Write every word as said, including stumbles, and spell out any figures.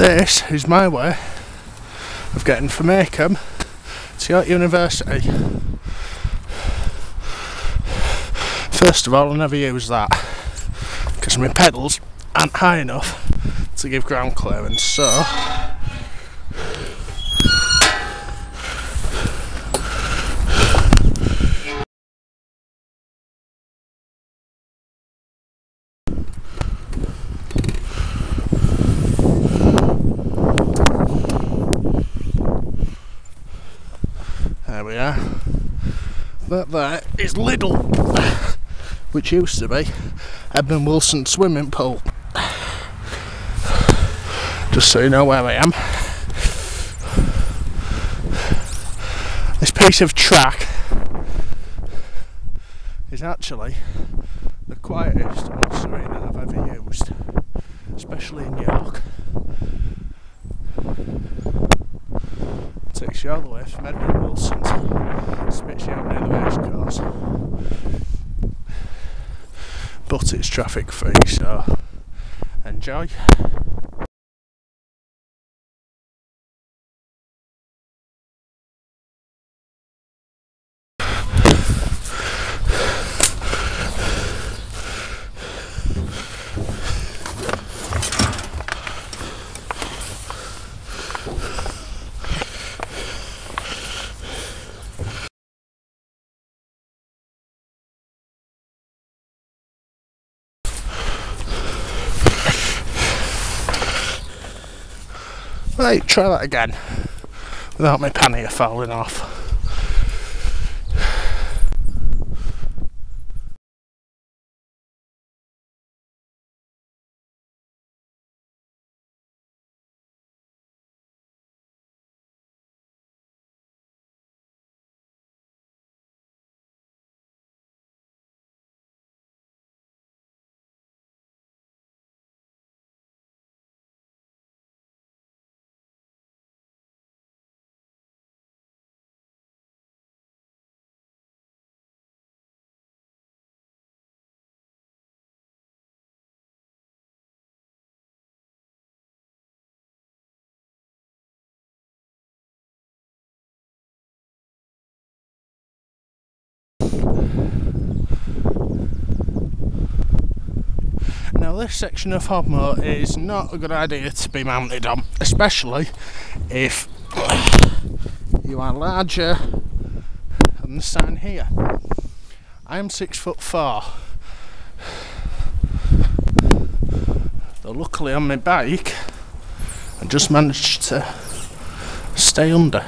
This is my way of getting from Acomb to York University. First of all, I never use that because my pedals aren't high enough to give ground clearance, so there we are. That there is Lidl, which used to be Edmund Wilson swimming pool. Just so you know where I am. This piece of track is actually the quietest and serene I've ever used, especially in York. It takes you all the way from Edmund Wilson to Smithshire near the race course. But it's traffic free, so enjoy. Right, try that again without my pannier falling off. Now this section of Hob Moor is not a good idea to be mounted on, especially if you are larger than the sign here. I am six foot four, though luckily on my bike I just managed to stay under.